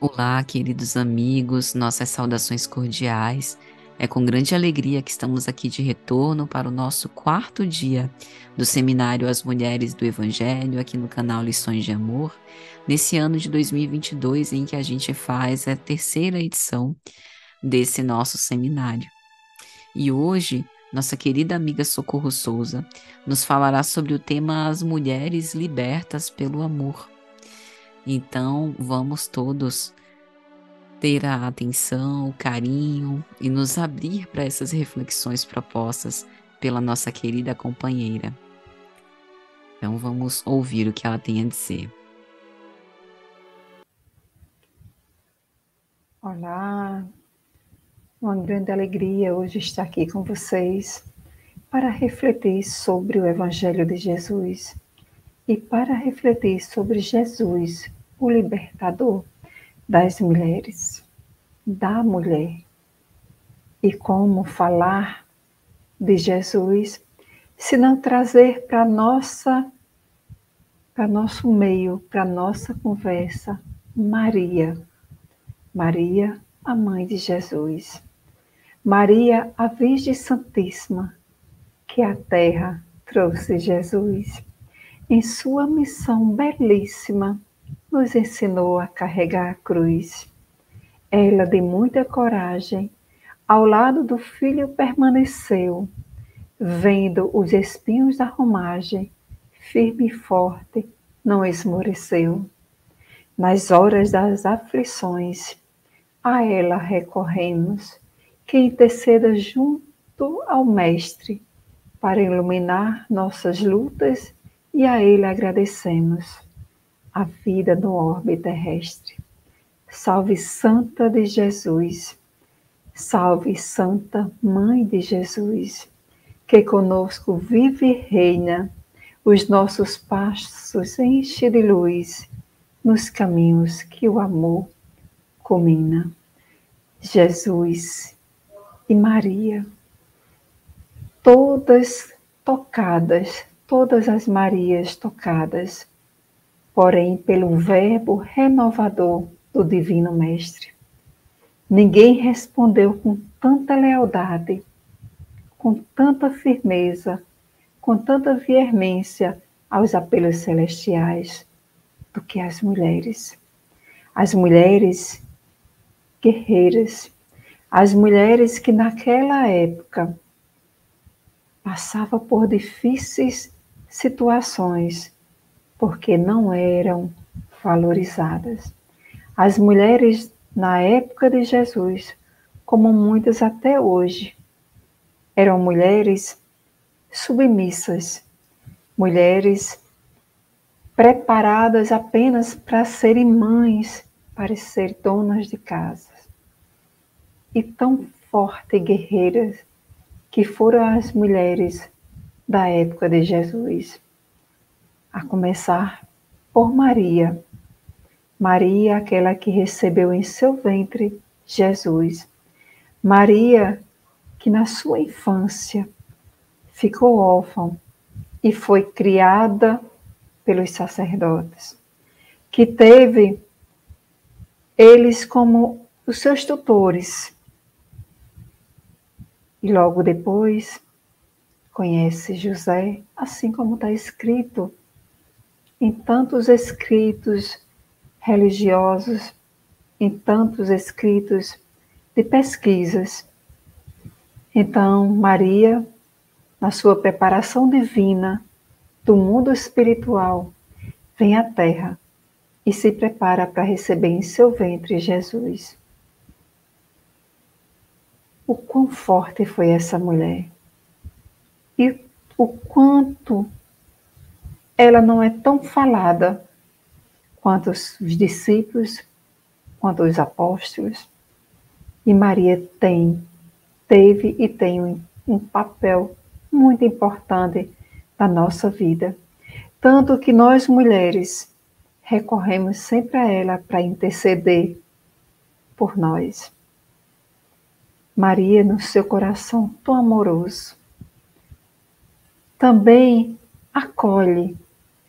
Olá, queridos amigos, nossas saudações cordiais. É com grande alegria que estamos aqui de retorno para o nosso 4º dia do Seminário As Mulheres do Evangelho, aqui no canal Lições de Amor, nesse ano de 2022 em que a gente faz a 3ª edição desse nosso seminário. E hoje, nossa querida amiga Socorro Souza nos falará sobre o tema As Mulheres Libertas pelo Amor. Então, vamos todos ter a atenção, o carinho e nos abrir para essas reflexões propostas pela nossa querida companheira. Então vamos ouvir o que ela tem a dizer. Olá, uma grande alegria hoje estar aqui com vocês para refletir sobre o Evangelho de Jesus e para refletir sobre Jesus, o libertador das mulheres, da mulher, e como falar de Jesus, se não trazer para nosso meio, para nossa conversa, Maria. Maria, a mãe de Jesus. Maria, a Virgem Santíssima, que à Terra trouxe Jesus. Em sua missão belíssima, nos ensinou a carregar a cruz. Ela, de muita coragem, ao lado do filho permaneceu, vendo os espinhos da romagem, firme e forte, não esmoreceu. Nas horas das aflições, a ela recorremos, que interceda junto ao Mestre, para iluminar nossas lutas, e a ele agradecemos a vida no orbe terrestre. Salve Santa de Jesus, salve Santa Mãe de Jesus, que conosco vive e reina, os nossos passos enche de luz, nos caminhos que o amor comina. Jesus e Maria, todas tocadas, todas as Marias tocadas, porém pelo verbo renovador do Divino Mestre. Ninguém respondeu com tanta lealdade, com tanta firmeza, com tanta veemência aos apelos celestiais do que as mulheres. As mulheres guerreiras, as mulheres que naquela época passavam por difíceis situações, porque não eram valorizadas. As mulheres, na época de Jesus, como muitas até hoje, eram mulheres submissas, mulheres preparadas apenas para serem mães, para serem donas de casa. E tão fortes guerreiras que foram as mulheres da época de Jesus. A começar por Maria. Maria, aquela que recebeu em seu ventre Jesus. Maria, que na sua infância ficou órfã e foi criada pelos sacerdotes, que teve eles como os seus tutores. E logo depois conhece José, assim como está escrito em tantos escritos religiosos, em tantos escritos de pesquisas. Então, Maria, na sua preparação divina do mundo espiritual, vem à Terra e se prepara para receber em seu ventre Jesus. O quão forte foi essa mulher e o quanto ela não é tão falada quanto os discípulos, quanto os apóstolos. E Maria teve e tem um papel muito importante na nossa vida. Tanto que nós, mulheres, recorremos sempre a ela para interceder por nós. Maria, no seu coração tão amoroso, também acolhe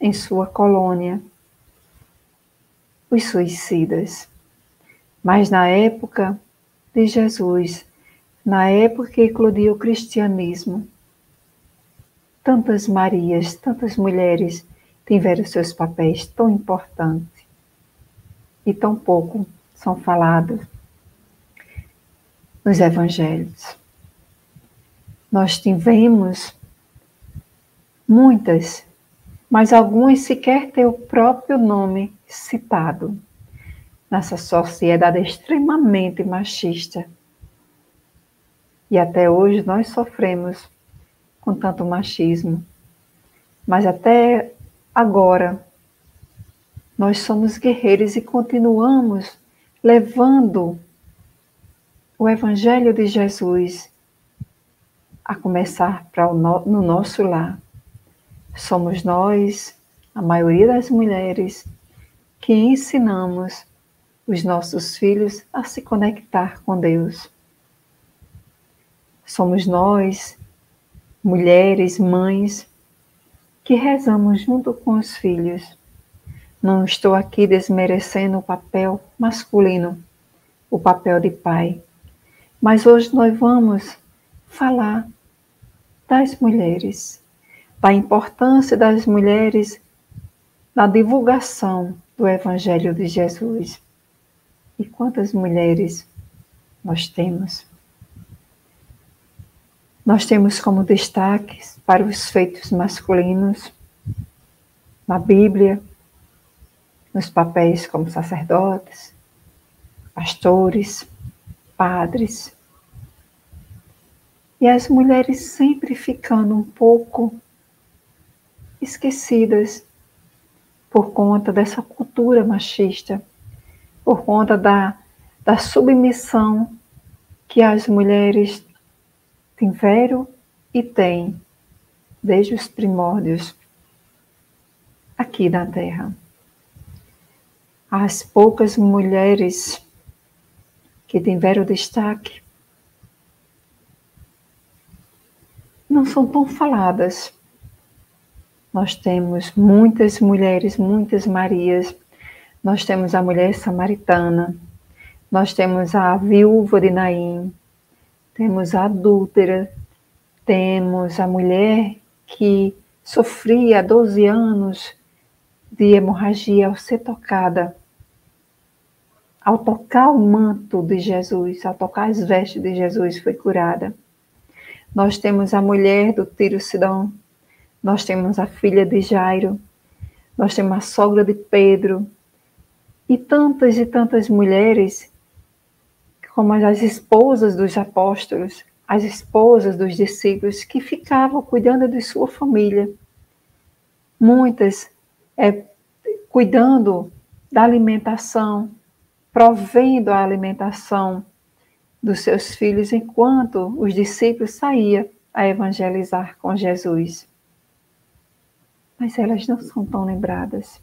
em sua colônia os suicidas. Mas na época de Jesus, na época que eclodiu o cristianismo, tantas Marias, tantas mulheres tiveram seus papéis tão importantes e tão pouco são falados nos evangelhos. Nós tivemos muitas, mas algumas sequer têm o próprio nome citado nessa sociedade extremamente machista. E até hoje nós sofremos com tanto machismo. Mas até agora, nós somos guerreiros e continuamos levando o Evangelho de Jesus a começar no nosso lar. Somos nós, a maioria das mulheres, que ensinamos os nossos filhos a se conectar com Deus. Somos nós, mulheres, mães, que rezamos junto com os filhos. Não estou aqui desmerecendo o papel masculino, o papel de pai. Mas hoje nós vamos falar das mulheres, da importância das mulheres na divulgação do Evangelho de Jesus. E quantas mulheres nós temos? Nós temos como destaques para os feitos masculinos na Bíblia, nos papéis como sacerdotes, pastores, padres. E as mulheres sempre ficando um pouco esquecidas por conta dessa cultura machista, por conta da submissão que as mulheres tiveram e têm desde os primórdios aqui na Terra. As poucas mulheres que tiveram destaque não são tão faladas. Nós temos muitas mulheres, muitas Marias. Nós temos a mulher samaritana. Nós temos a viúva de Naim. Temos a adúltera, temos a mulher que sofria 12 anos de hemorragia ao ser tocada, ao tocar o manto de Jesus, ao tocar as vestes de Jesus, foi curada. Nós temos a mulher do Tiro Sidom, nós temos a filha de Jairo, nós temos a sogra de Pedro, e tantas mulheres como as esposas dos apóstolos, as esposas dos discípulos que ficavam cuidando de sua família. Muitas cuidando da alimentação, provendo a alimentação dos seus filhos, enquanto os discípulos saíam a evangelizar com Jesus. Mas elas não são tão lembradas.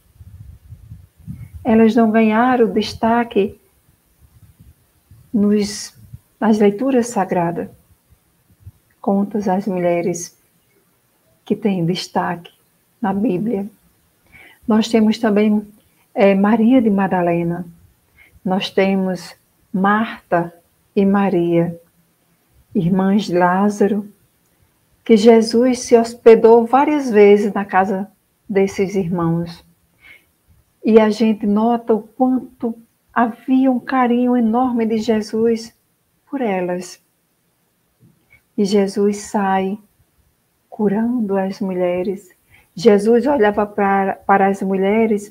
Elas não ganharam destaque nas leituras sagradas. Contas as mulheres que têm destaque na Bíblia. Nós temos também Maria de Madalena. Nós temos Marta e Maria, irmãs de Lázaro, que Jesus se hospedou várias vezes na casa desses irmãos. E a gente nota o quanto havia um carinho enorme de Jesus por elas. E Jesus sai curando as mulheres. Jesus olhava para as mulheres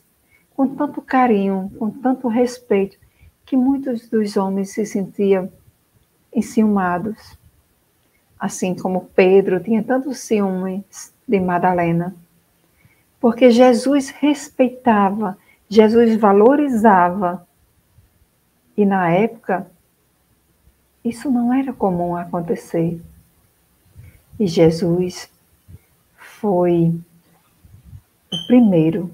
com tanto carinho, com tanto respeito, que muitos dos homens se sentiam enciumados. Assim como Pedro tinha tantos ciúmes de Madalena. Porque Jesus respeitava, Jesus valorizava. E na época, isso não era comum acontecer. E Jesus foi o primeiro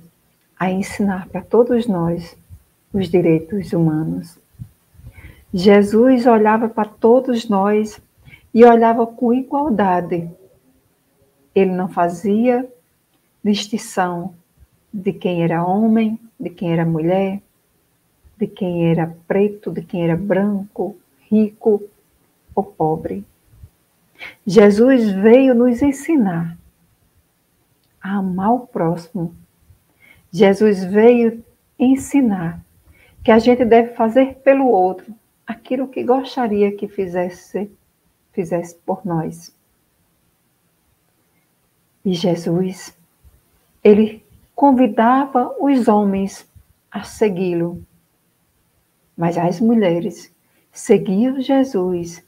a ensinar para todos nós os direitos humanos. Jesus olhava para todos nós e olhava com igualdade. Ele não fazia distinção de quem era homem, de quem era mulher, de quem era preto, de quem era branco, rico ou pobre. Jesus veio nos ensinar a amar o próximo. Jesus veio ensinar que a gente deve fazer pelo outro aquilo que gostaria que fizesse por nós. E Jesus, ele convidava os homens a segui-lo, mas as mulheres seguiam Jesus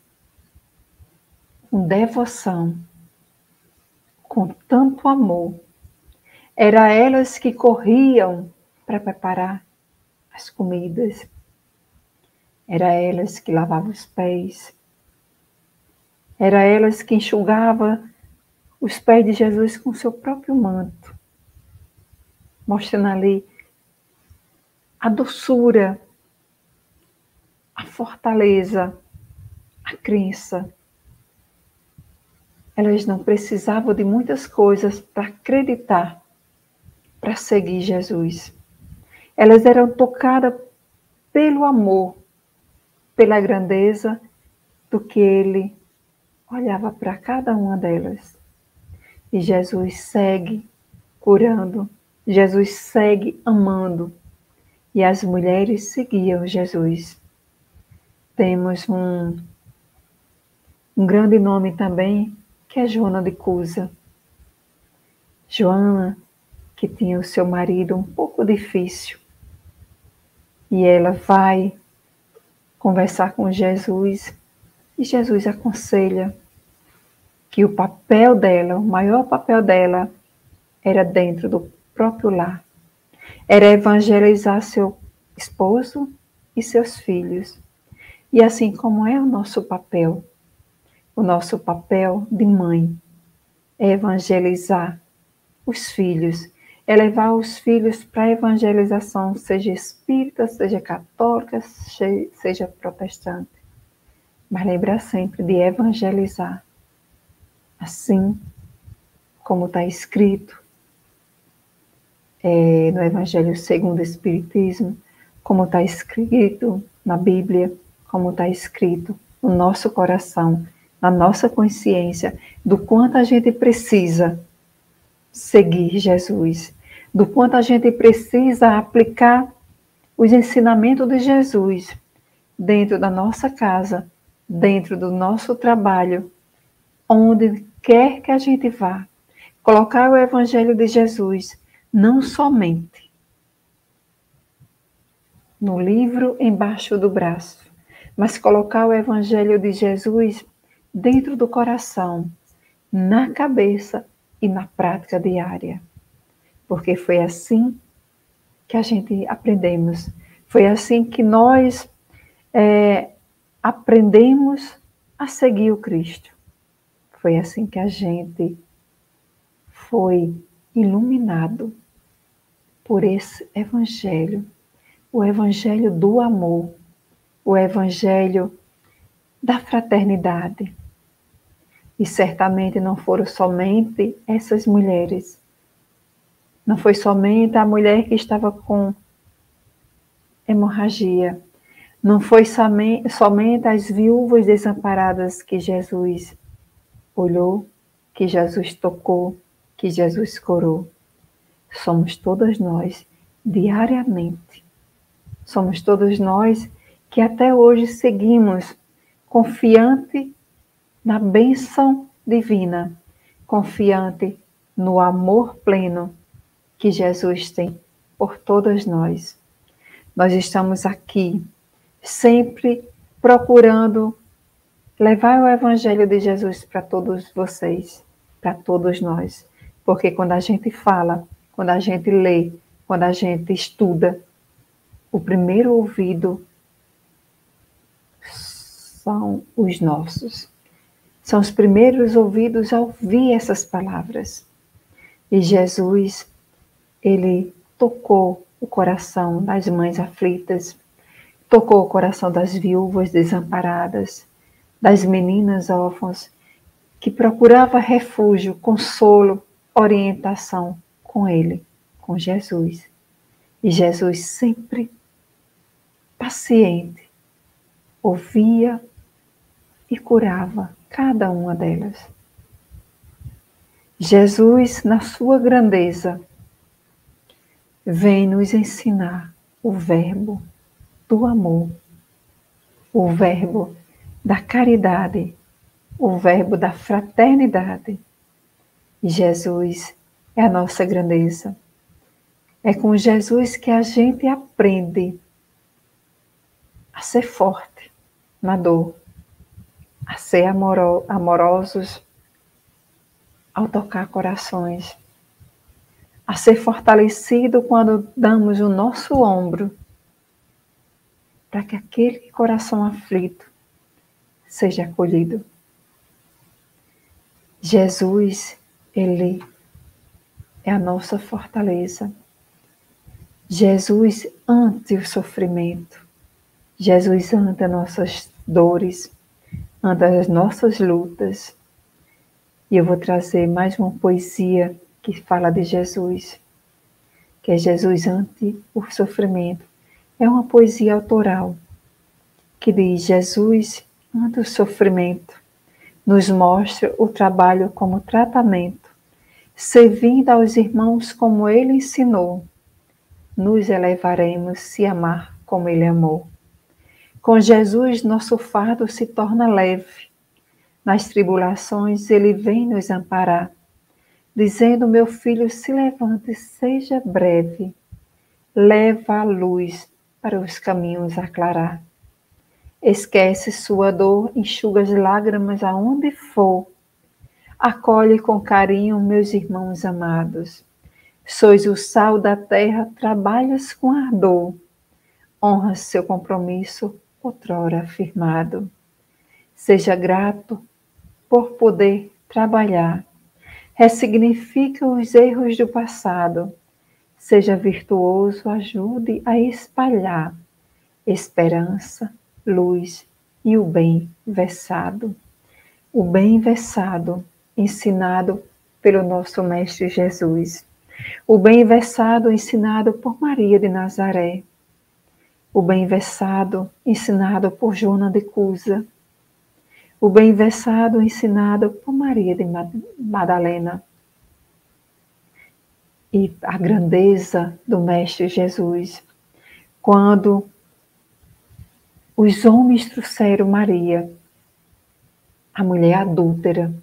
com devoção, com tanto amor. Eram elas que corriam para preparar as comidas. Eram elas que lavavam os pés. Eram elas que enxugavam os pés de Jesus com seu próprio manto, mostrando ali a doçura, a fortaleza, a crença. Elas não precisavam de muitas coisas para acreditar, para seguir Jesus. Elas eram tocadas pelo amor, pela grandeza do que ele olhava para cada uma delas. E Jesus segue curando, Jesus segue amando. E as mulheres seguiam Jesus. Temos um grande nome também, que é Joana de Cusa. Joana, que tinha o seu marido um pouco difícil. E ela vai conversar com Jesus, e Jesus aconselha que o papel dela, o maior papel dela, era dentro do próprio lar. Era evangelizar seu esposo e seus filhos. E assim como é o nosso papel de mãe é evangelizar os filhos, é levar os filhos para a evangelização, seja espírita, seja católica, seja protestante. Mas lembrar sempre de evangelizar. Assim como está escrito no Evangelho segundo o Espiritismo, como está escrito na Bíblia, como está escrito no nosso coração, na nossa consciência, do quanto a gente precisa seguir Jesus, do quanto a gente precisa aplicar os ensinamentos de Jesus dentro da nossa casa, dentro do nosso trabalho, onde quer que a gente vá, colocar o Evangelho de Jesus, não somente no livro embaixo do braço, mas colocar o Evangelho de Jesus dentro do coração, na cabeça e na prática diária. Porque foi assim que a gente aprendemos, foi assim que nós aprendemos a seguir o Cristo. Foi assim que a gente foi iluminado por esse Evangelho, o Evangelho do amor, o Evangelho da fraternidade. E certamente não foram somente essas mulheres, não foi somente a mulher que estava com hemorragia, não foi somente as viúvas desamparadas que Jesus olhou, que Jesus tocou, que Jesus curou. Somos todas nós, diariamente. Somos todos nós que até hoje seguimos confiante na bênção divina, confiante no amor pleno que Jesus tem por todas nós. Nós estamos aqui, sempre procurando levar o Evangelho de Jesus para todos vocês, para todos nós. Porque quando a gente fala, quando a gente lê, quando a gente estuda, o primeiro ouvido são os nossos. São os primeiros ouvidos a ouvir essas palavras. E Jesus, ele tocou o coração das mães aflitas, tocou o coração das viúvas desamparadas, das meninas órfãs, que procurava refúgio, consolo, orientação com ele, com Jesus. E Jesus sempre paciente, ouvia e curava cada uma delas. Jesus, na sua grandeza, vem nos ensinar o verbo do amor, o verbo da caridade, o verbo da fraternidade. E Jesus é a nossa grandeza. É com Jesus que a gente aprende a ser forte na dor, a ser amorosos ao tocar corações, a ser fortalecido quando damos o nosso ombro, para que aquele coração aflito seja acolhido. Jesus, ele é a nossa fortaleza. Jesus ante o sofrimento, Jesus ante as nossas dores, ante as nossas lutas. E eu vou trazer mais uma poesia que fala de Jesus, que é Jesus ante o sofrimento. É uma poesia autoral que diz: Jesus ante o sofrimento nos mostra o trabalho como tratamento, servindo aos irmãos como ele ensinou, nos elevaremos se amar como ele amou. Com Jesus nosso fardo se torna leve, nas tribulações ele vem nos amparar, dizendo: meu filho, se levante, seja breve, leva a luz para os caminhos aclarar. Esquece sua dor, enxuga as lágrimas aonde for. Acolhe com carinho, meus irmãos amados. Sois o sal da terra, trabalhas com ardor. Honra seu compromisso, outrora firmado. Seja grato por poder trabalhar. Ressignifica os erros do passado. Seja virtuoso, ajude a espalhar esperança, luz e o bem versado. O bem versado, ensinado pelo nosso Mestre Jesus. O bem versado, ensinado por Maria de Nazaré. O bem versado, ensinado por Joana de Cusa. O bem versado, ensinado por Maria de Madalena. E a grandeza do Mestre Jesus, quando os homens trouxeram Maria, a mulher adúltera,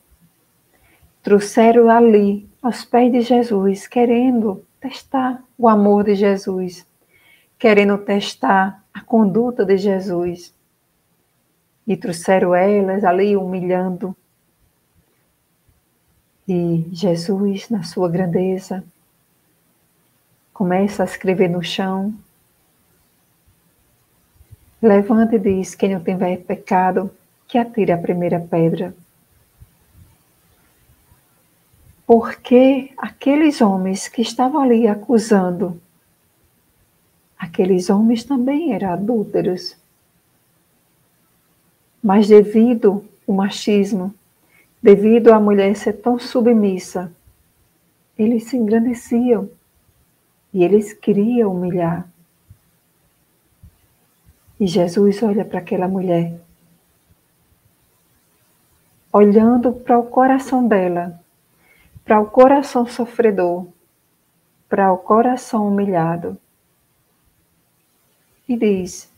trouxeram ali aos pés de Jesus, querendo testar o amor de Jesus, querendo testar a conduta de Jesus. E trouxeram elas ali humilhando. E Jesus, na sua grandeza, começa a escrever no chão. Levanta e diz: quem não tiver pecado, que atire a primeira pedra. Porque aqueles homens que estavam ali acusando, aqueles homens também eram adúlteros. Mas devido ao machismo, devido à mulher ser tão submissa, eles se engrandeciam e eles queriam humilhar. E Jesus olha para aquela mulher, olhando para o coração dela, para o coração sofredor, para o coração humilhado, e diz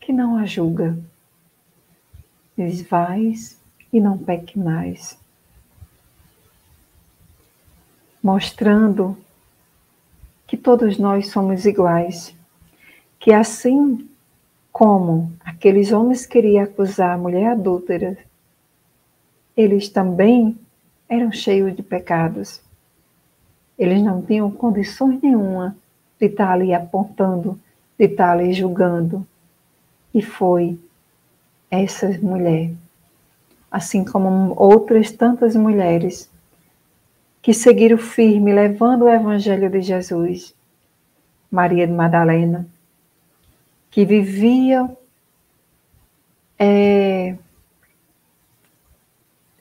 que não a julga. Diz: vais e não peque mais. Mostrando que todos nós somos iguais. Que assim como aqueles homens queriam acusar a mulher adúltera, eles também eram cheios de pecados. Eles não tinham condições nenhuma de estar ali apontando, de estar ali julgando. E foi essa mulher, assim como outras tantas mulheres, que seguiram firme, levando o Evangelho de Jesus. Maria de Madalena, que vivia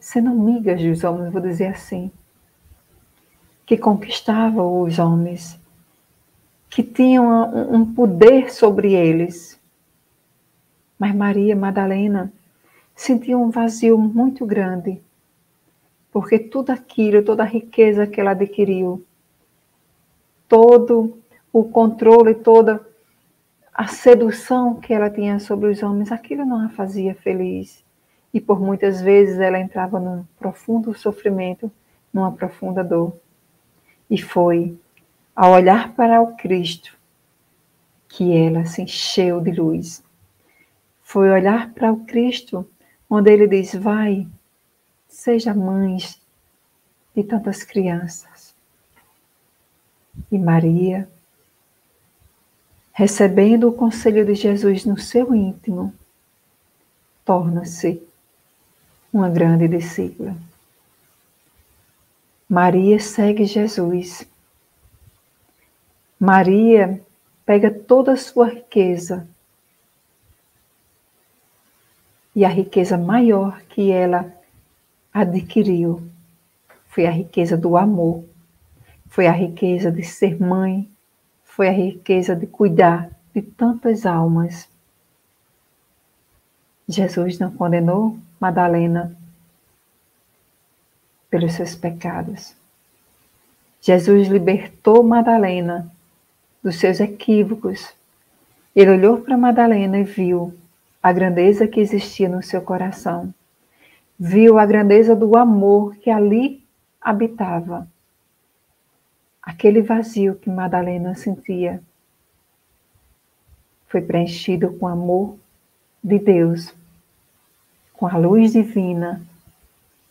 sendo amigas dos homens, vou dizer assim, que conquistava os homens, que tinham um poder sobre eles. Mas Maria Madalena sentia um vazio muito grande, porque tudo aquilo, toda a riqueza que ela adquiriu, todo o controle, toda a sedução que ela tinha sobre os homens, aquilo não a fazia feliz. E por muitas vezes ela entrava num profundo sofrimento, numa profunda dor. E foi ao olhar para o Cristo que ela se encheu de luz. Foi olhar para o Cristo, onde ele diz, vai, seja mãe de tantas crianças. E Maria, recebendo o conselho de Jesus no seu íntimo, torna-se uma grande discípula. Maria segue Jesus. Maria pega toda a sua riqueza. E a riqueza maior que ela adquiriu foi a riqueza do amor. Foi a riqueza de ser mãe. Foi a riqueza de cuidar de tantas almas. Jesus não condenou Madalena pelos seus pecados. Jesus libertou Madalena dos seus equívocos. Ele olhou para Madalena e viu a grandeza que existia no seu coração. Viu a grandeza do amor que ali habitava. Aquele vazio que Madalena sentia foi preenchido com o amor de Deus, com a luz divina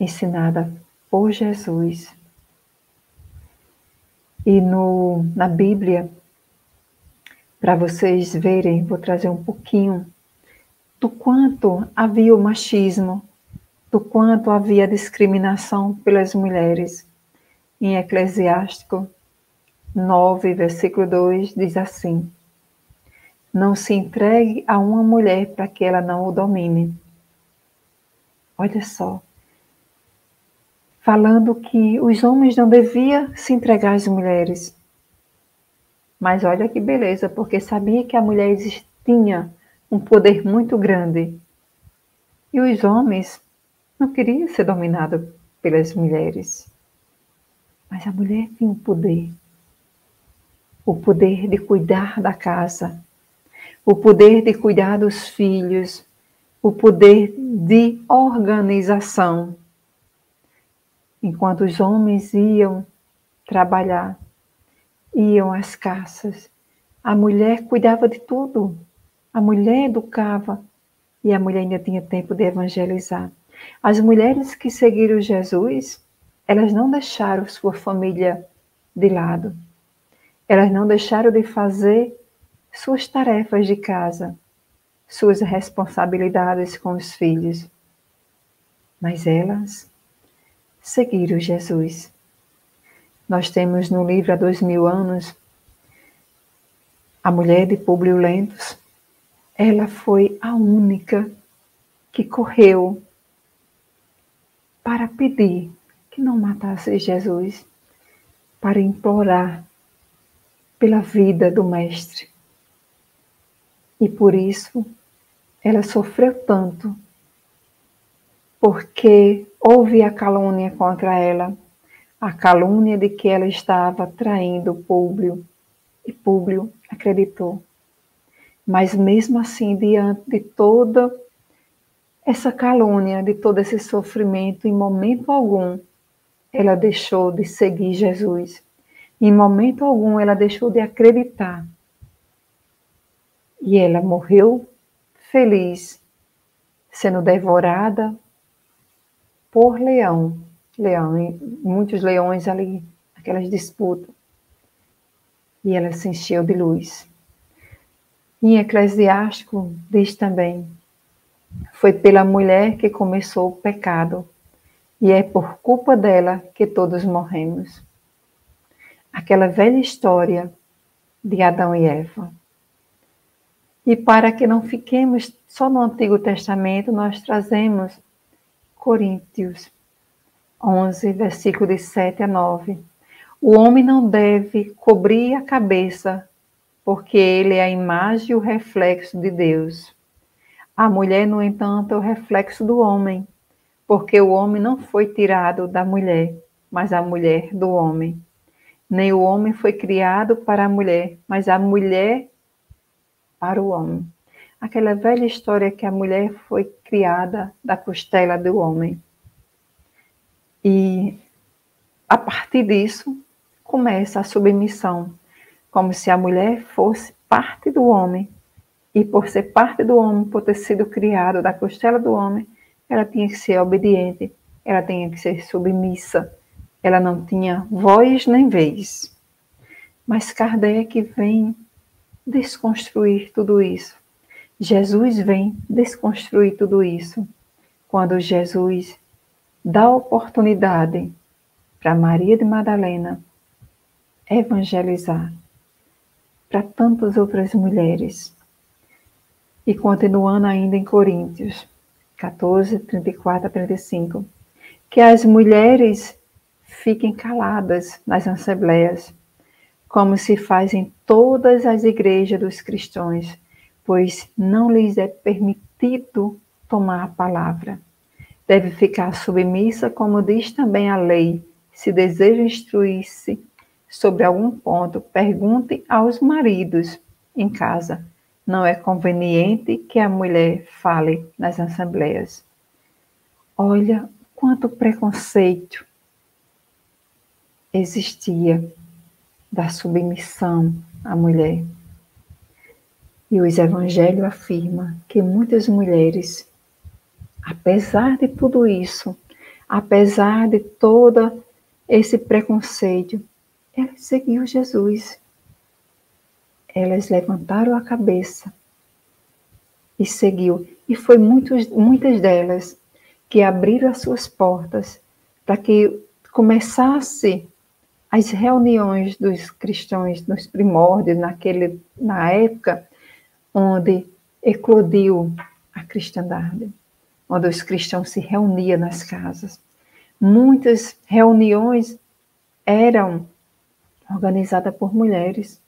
ensinada por Jesus. E na Bíblia, para vocês verem, vou trazer um pouquinho do quanto havia o machismo, do quanto havia a discriminação pelas mulheres. Em Eclesiástico 9, versículo 2, diz assim, não se entregue a uma mulher para que ela não o domine. Olha só, falando que os homens não deviam se entregar às mulheres. Mas olha que beleza, porque sabia que a mulher tinha um poder muito grande. E os homens não queriam ser dominados pelas mulheres. Mas a mulher tinha um poder. O poder de cuidar da casa. O poder de cuidar dos filhos. O poder de organização. Enquanto os homens iam trabalhar, iam às caças, a mulher cuidava de tudo. A mulher educava e a mulher ainda tinha tempo de evangelizar. As mulheres que seguiram Jesus, elas não deixaram sua família de lado. Elas não deixaram de fazer suas tarefas de casa, suas responsabilidades com os filhos. Mas elas seguiram Jesus. Nós temos no livro Há 2000 Anos, a mulher de Público Lentos. Ela foi a única que correu para pedir que não matasse Jesus, para implorar pela vida do Mestre. E por isso ela sofreu tanto, porque houve a calúnia contra ela, a calúnia de que ela estava traindo Públio, e Públio acreditou. Mas mesmo assim, diante de toda essa calúnia, de todo esse sofrimento, em momento algum, ela deixou de seguir Jesus. Em momento algum, ela deixou de acreditar. E ela morreu feliz, sendo devorada por leão, muitos leões ali, aquelas disputas. E ela se encheu de luz. Em Eclesiástico diz também, foi pela mulher que começou o pecado, e é por culpa dela que todos morremos. Aquela velha história de Adão e Eva. E para que não fiquemos só no Antigo Testamento, nós trazemos Coríntios 11, versículo de 7 a 9. O homem não deve cobrir a cabeça porque ele é a imagem e o reflexo de Deus. A mulher, no entanto, é o reflexo do homem, porque o homem não foi tirado da mulher, mas a mulher do homem. Nem o homem foi criado para a mulher, mas a mulher para o homem. Aquela velha história que a mulher foi criada da costela do homem. E, a partir disso, começa a submissão, como se a mulher fosse parte do homem. E por ser parte do homem, por ter sido criada da costela do homem, ela tinha que ser obediente, ela tinha que ser submissa. Ela não tinha voz nem vez. Mas Kardec vem desconstruir tudo isso. Jesus vem desconstruir tudo isso. Quando Jesus dá oportunidade para Maria de Madalena evangelizar, para tantas outras mulheres. E continuando ainda em Coríntios 14, 34 a 35, que as mulheres fiquem caladas nas assembleias, como se faz em todas as igrejas dos cristãos, pois não lhes é permitido tomar a palavra. Deve ficar submissa, como diz também a lei. Se deseja instruir-se sobre algum ponto, pergunte aos maridos em casa. Não é conveniente que a mulher fale nas assembleias. Olha quanto preconceito existia da submissão à mulher. E o Evangelho afirma que muitas mulheres, apesar de tudo isso, apesar de todo esse preconceito, elas seguiam Jesus. Elas levantaram a cabeça e seguiu. E foi muitas delas que abriram as suas portas para que começasse as reuniões dos cristãos nos primórdios, na época onde eclodiu a cristandade, onde os cristãos se reuniam nas casas. Muitas reuniões eram organizadas por mulheres.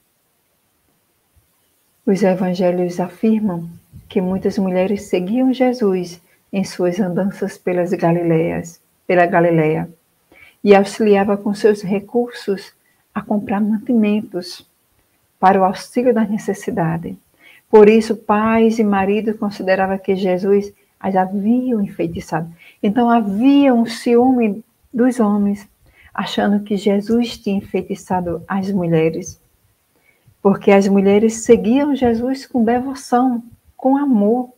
Os evangelhos afirmam que muitas mulheres seguiam Jesus em suas andanças pela Galileia, e auxiliava com seus recursos a comprar mantimentos para o auxílio da necessidade. Por isso, pais e maridos consideravam que Jesus as havia enfeitiçado. Então, havia um ciúme dos homens, achando que Jesus tinha enfeitiçado as mulheres, porque as mulheres seguiam Jesus com devoção, com amor,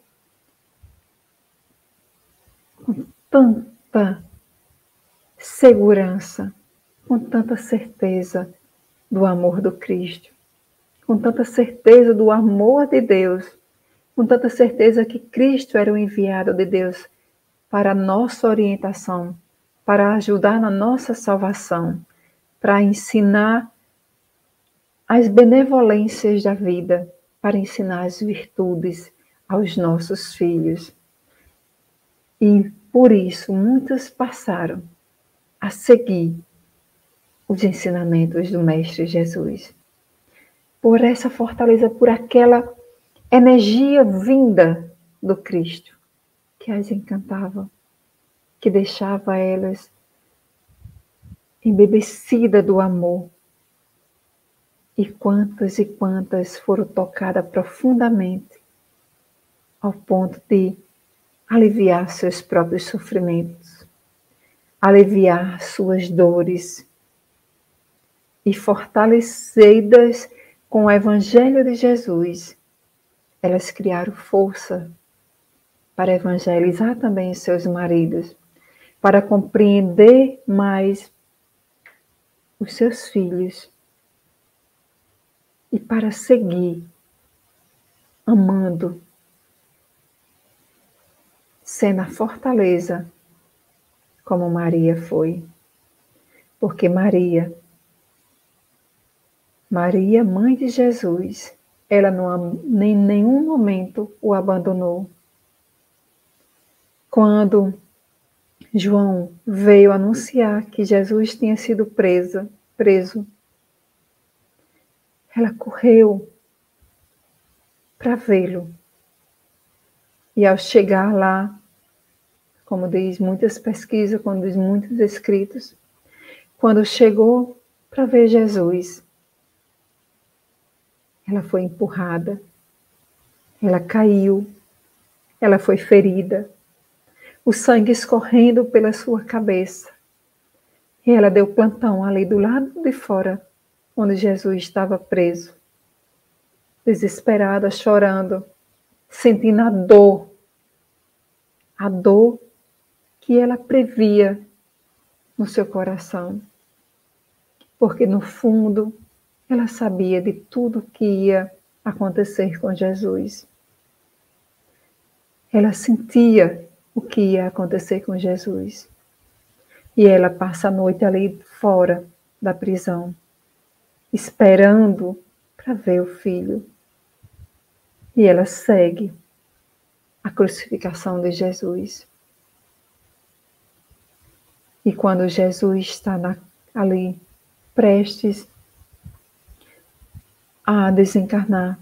com tanta segurança, com tanta certeza do amor do Cristo, com tanta certeza do amor de Deus, com tanta certeza que Cristo era o enviado de Deus para a nossa orientação, para ajudar na nossa salvação, para ensinar as benevolências da vida, para ensinar as virtudes aos nossos filhos. E por isso muitas passaram a seguir os ensinamentos do Mestre Jesus. Por essa fortaleza, por aquela energia vinda do Cristo, que as encantava, que deixava elas embebecidas do amor. E quantas foram tocadas profundamente, ao ponto de aliviar seus próprios sofrimentos, aliviar suas dores, e fortalecidas com o Evangelho de Jesus, elas criaram força para evangelizar também seus maridos, para compreender mais os seus filhos e para seguir amando, sendo a fortaleza como Maria foi, porque Maria, mãe de Jesus, ela não, em nenhum momento o abandonou. Quando João veio anunciar que Jesus tinha sido preso, ela correu para vê-lo. E ao chegar lá, como diz muitas pesquisas, como diz muitos escritos, quando chegou para ver Jesus, ela foi empurrada, ela caiu, ela foi ferida, o sangue escorrendo pela sua cabeça. E ela deu plantão ali do lado de fora, onde Jesus estava preso, desesperada, chorando, sentindo a dor que ela previa no seu coração, porque no fundo ela sabia de tudo que ia acontecer com Jesus. Ela sentia o que ia acontecer com Jesus. E ela passa a noite ali fora da prisão, esperando para ver o filho. E ela segue a crucificação de Jesus. E quando Jesus está ali, prestes a desencarnar,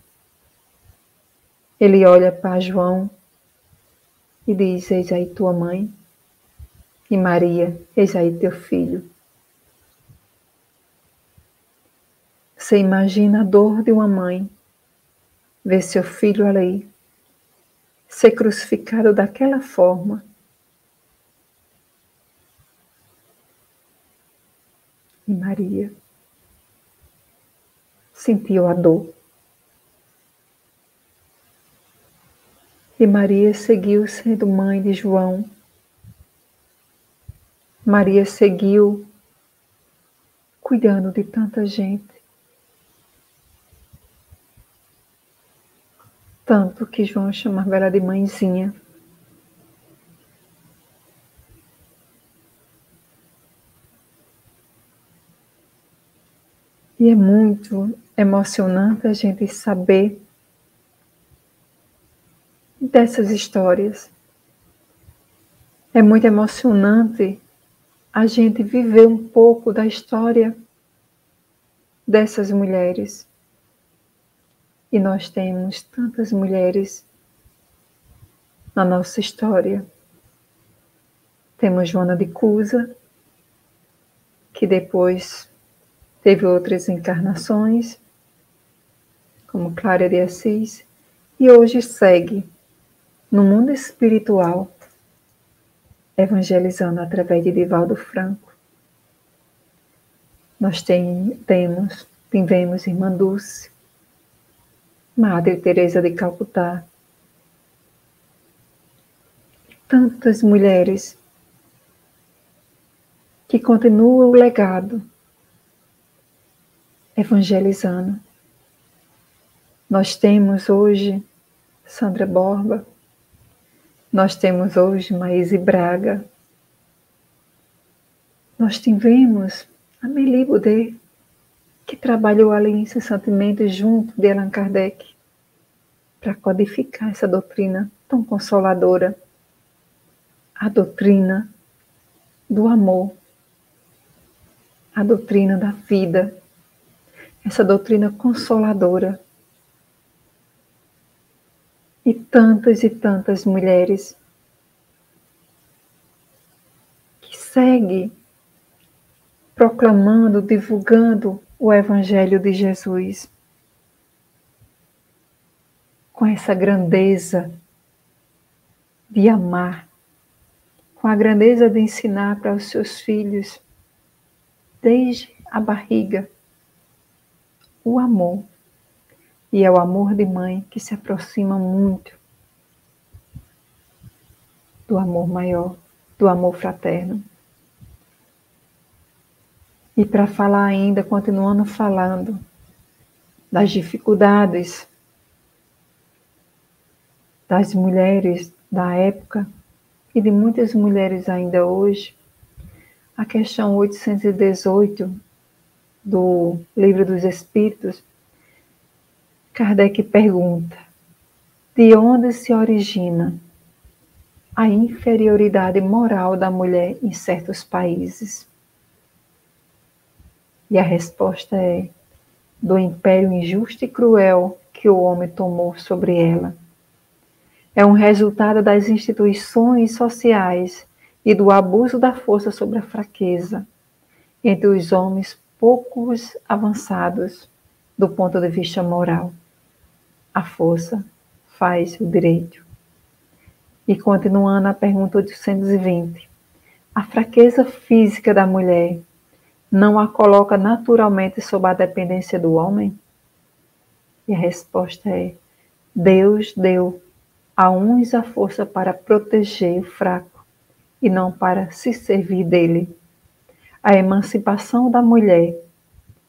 ele olha para João e diz: eis aí tua mãe, e Maria, eis aí teu filho. Você imagina a dor de uma mãe ver seu filho ali ser crucificado daquela forma. E Maria sentiu a dor. E Maria seguiu sendo mãe de João. Maria seguiu cuidando de tanta gente. Tanto que João chamava ela de mãezinha. E é muito emocionante a gente saber dessas histórias. É muito emocionante a gente viver um pouco da história dessas mulheres. E nós temos tantas mulheres na nossa história. Temos Joana de Cusa, que depois teve outras encarnações, como Clara de Assis, e hoje segue no mundo espiritual, evangelizando através de Divaldo Franco. Nós tivemos Irmã Dulce, Madre Teresa de Calcutá, tantas mulheres que continuam o legado evangelizando. Nós temos hoje Sandra Borba, nós temos hoje Maísa Braga, nós tivemos Amélie Boudet, que trabalhou ali incessantemente junto de Allan Kardec para codificar essa doutrina tão consoladora, a doutrina do amor, a doutrina da vida, essa doutrina consoladora. E tantas mulheres que seguem proclamando, divulgando o Evangelho de Jesus com essa grandeza de amar, com a grandeza de ensinar para os seus filhos, desde a barriga, o amor. E é o amor de mãe que se aproxima muito do amor maior, do amor fraterno. E para falar ainda, continuando falando das dificuldades das mulheres da época e de muitas mulheres ainda hoje, a questão 818 do Livro dos Espíritos, Kardec pergunta: de onde se origina a inferioridade moral da mulher em certos países? E a resposta é: do império injusto e cruel que o homem tomou sobre ela. É um resultado das instituições sociais e do abuso da força sobre a fraqueza, entre os homens poucos avançados do ponto de vista moral. A força faz o direito. E continuando a pergunta 820, a fraqueza física da mulher não a coloca naturalmente sob a dependência do homem? E a resposta é: Deus deu a uns a força para proteger o fraco e não para se servir dele. A emancipação da mulher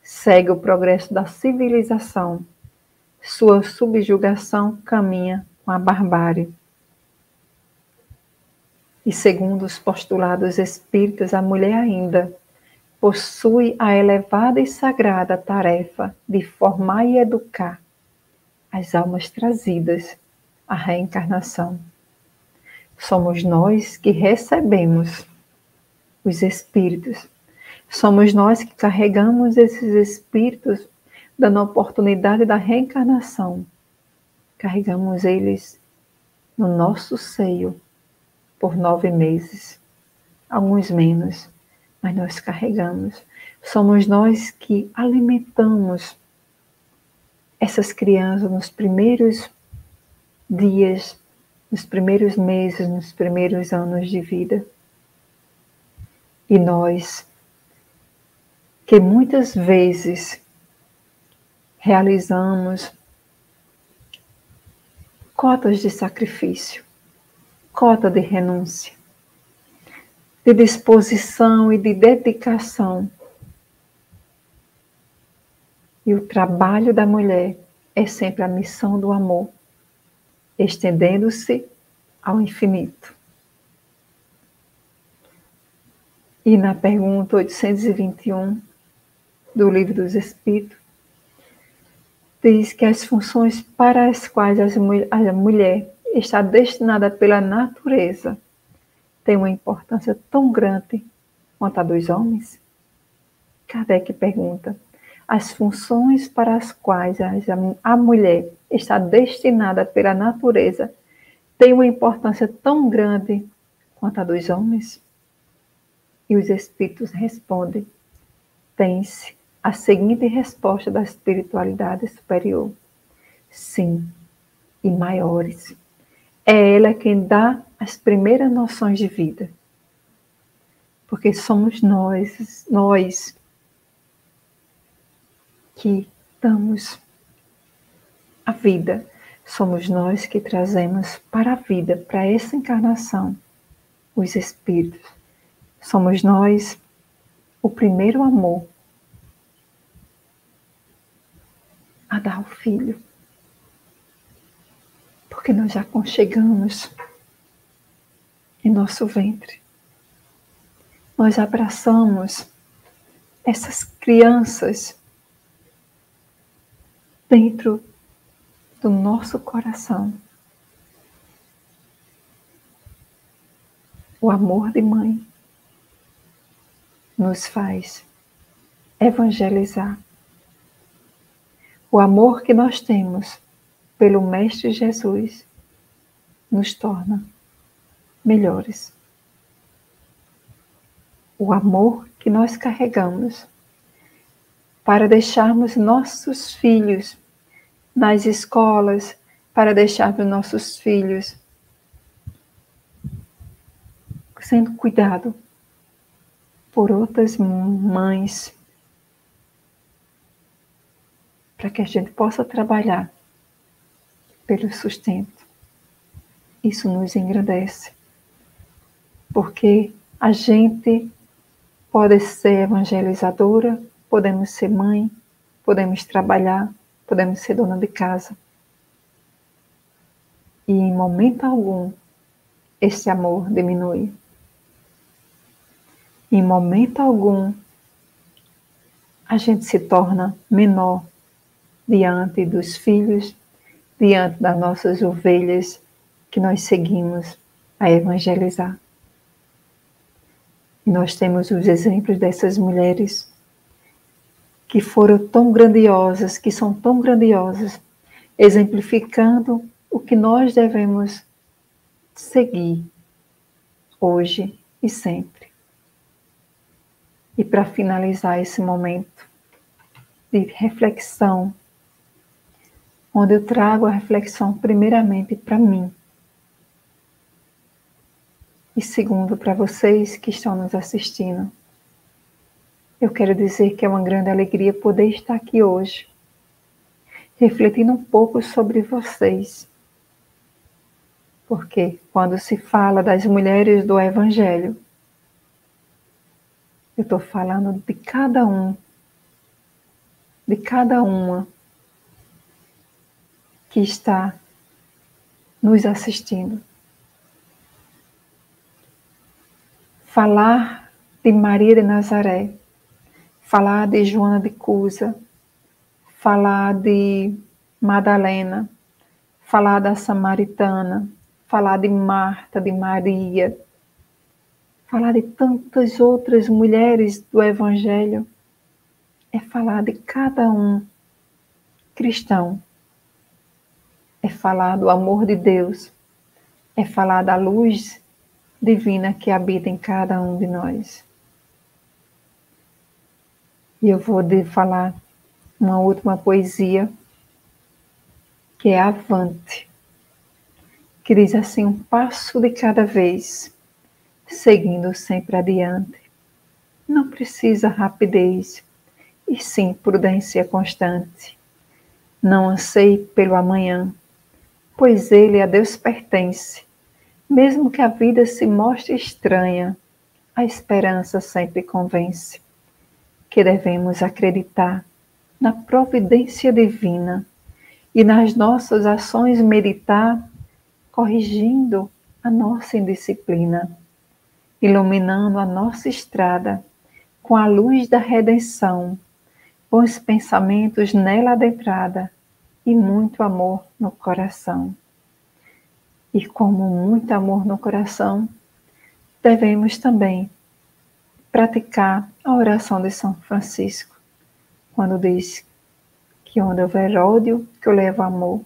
segue o progresso da civilização. Sua subjugação caminha com a barbárie. E segundo os postulados espíritas, a mulher ainda possui a elevada e sagrada tarefa de formar e educar as almas trazidas à reencarnação. Somos nós que recebemos os espíritos. Somos nós que carregamos esses espíritos, dando a oportunidade da reencarnação. Carregamos eles no nosso seio por 9 meses, alguns menos, mas nós carregamos. Somos nós que alimentamos essas crianças nos primeiros dias, nos primeiros meses, nos primeiros anos de vida. E nós, que muitas vezes realizamos cotas de sacrifício, cota de renúncia, de disposição e de dedicação. E o trabalho da mulher é sempre a missão do amor, estendendo-se ao infinito. E na pergunta 821 do Livro dos Espíritos, diz que as funções para as quais a mulher está destinada pela natureza tem uma importância tão grande quanto a dos homens? Kardec pergunta: as funções para as quais a mulher está destinada pela natureza têm uma importância tão grande quanto a dos homens? E os espíritos respondem: tem-se a seguinte resposta da espiritualidade superior: sim, e maiores. É ela quem dá as primeiras noções de vida. Porque somos nós que damos a vida. Somos nós que trazemos para a vida, para essa encarnação, os espíritos. Somos nós o primeiro amor a dar ao filho. Porque nós já conchegamos em nosso ventre. Nós abraçamos essas crianças dentro do nosso coração. O amor de mãe nos faz evangelizar. O amor que nós temos pelo Mestre Jesus nos torna melhores. O amor que nós carregamos para deixarmos nossos filhos nas escolas, para deixarmos nossos filhos sendo cuidado por outras mães, para que a gente possa trabalhar pelo sustento. Isso nos engrandece, porque a gente pode ser evangelizadora, podemos ser mãe, podemos trabalhar, podemos ser dona de casa. E em momento algum, esse amor diminui. Em momento algum, a gente se torna menor diante dos filhos, diante das nossas ovelhas que nós seguimos a evangelizar. E nós temos os exemplos dessas mulheres que foram tão grandiosas, que são tão grandiosas, exemplificando o que nós devemos seguir hoje e sempre. E para finalizar esse momento de reflexão, onde eu trago a reflexão primeiramente para mim e segundo para vocês que estão nos assistindo, eu quero dizer que é uma grande alegria poder estar aqui hoje, refletindo um pouco sobre vocês. Porque quando se fala das mulheres do Evangelho, eu estou falando de cada um, de cada uma que está nos assistindo. Falar de Maria de Nazaré, falar de Joana de Cusa, falar de Madalena, falar da Samaritana, falar de Marta, de Maria, falar de tantas outras mulheres do Evangelho, é falar de cada um cristão, é falar do amor de Deus, é falar da luz divina que habita em cada um de nós. E eu vou falar uma última poesia, que é Avante, que diz assim: um passo de cada vez, seguindo sempre adiante. Não precisa rapidez, e sim prudência constante. Não anseie pelo amanhã, pois ele a Deus pertence. Mesmo que a vida se mostre estranha, a esperança sempre convence que devemos acreditar na providência divina e nas nossas ações meditar, corrigindo a nossa indisciplina, iluminando a nossa estrada com a luz da redenção, bons pensamentos nela adentrada e muito amor no coração. E como muito amor no coração, devemos também praticar a oração de São Francisco, quando diz que onde houver ódio, que eu levo amor,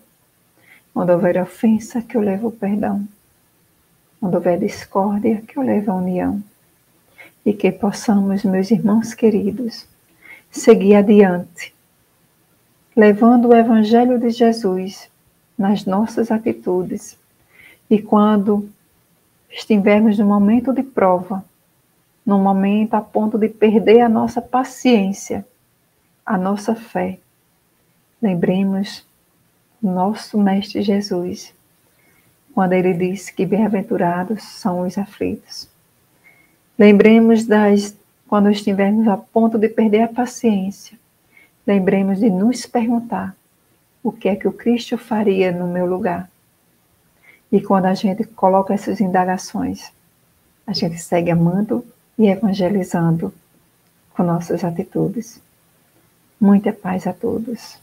onde houver ofensa, que eu levo perdão, onde houver discórdia, que eu levo a união, e que possamos, meus irmãos queridos, seguir adiante, levando o Evangelho de Jesus nas nossas atitudes, e quando estivermos no momento de prova, num momento a ponto de perder a nossa paciência, a nossa fé, lembremos nosso Mestre Jesus, quando ele disse que bem-aventurados são os aflitos. Lembremos quando estivermos a ponto de perder a paciência, lembremos de nos perguntar o que é que o Cristo faria no meu lugar. E quando a gente coloca essas indagações, a gente segue amando e evangelizando com nossas atitudes. Muita paz a todos.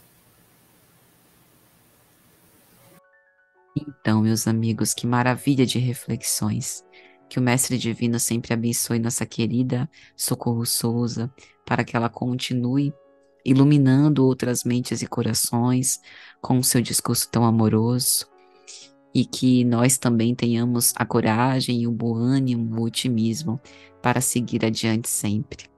Então, meus amigos, que maravilha de reflexões. Que o Mestre Divino sempre abençoe nossa querida Socorro Souza, para que ela continue iluminando outras mentes e corações com o seu discurso tão amoroso. E que nós também tenhamos a coragem, o bom ânimo, o otimismo para seguir adiante sempre.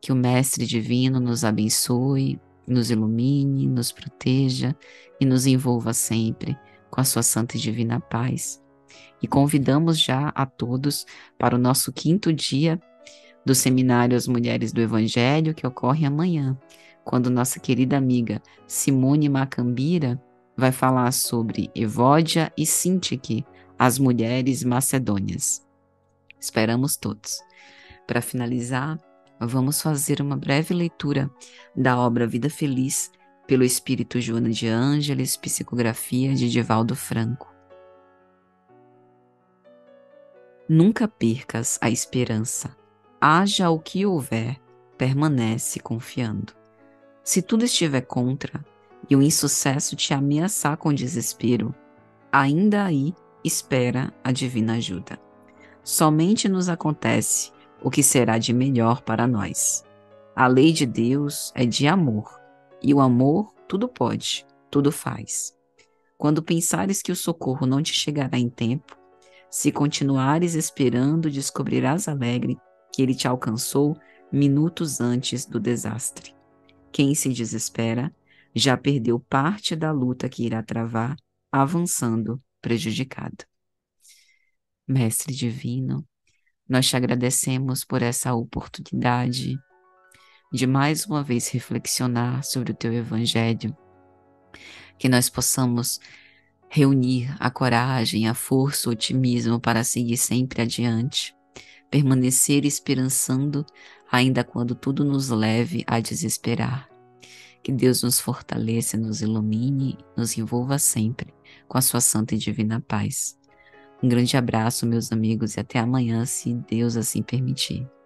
Que o Mestre Divino nos abençoe, nos ilumine, nos proteja e nos envolva sempre com a sua santa e divina paz. E convidamos já a todos para o nosso 5º dia do Seminário As Mulheres do Evangelho, que ocorre amanhã, quando nossa querida amiga Simone Macambira vai falar sobre Evódia e Sintique, as mulheres macedônias. Esperamos todos. Para finalizar, vamos fazer uma breve leitura da obra Vida Feliz, pelo Espírito Joana de Ângelis, psicografia de Divaldo Franco. Nunca percas a esperança. Haja o que houver, permanece confiando. Se tudo estiver contra, e o insucesso te ameaçar com desespero, ainda aí espera a divina ajuda. Somente nos acontece o que será de melhor para nós. A lei de Deus é de amor, e o amor tudo pode, tudo faz. Quando pensares que o socorro não te chegará em tempo, se continuares esperando, descobrirás alegre que ele te alcançou minutos antes do desastre. Quem se desespera já perdeu parte da luta que irá travar, avançando prejudicado. Mestre Divino, nós te agradecemos por essa oportunidade de mais uma vez reflexionar sobre o teu Evangelho, que nós possamos reunir a coragem, a força, o otimismo para seguir sempre adiante, permanecer esperançando ainda quando tudo nos leve a desesperar. Que Deus nos fortaleça, nos ilumine, nos envolva sempre com a sua santa e divina paz. Um grande abraço, meus amigos, e até amanhã, se Deus assim permitir.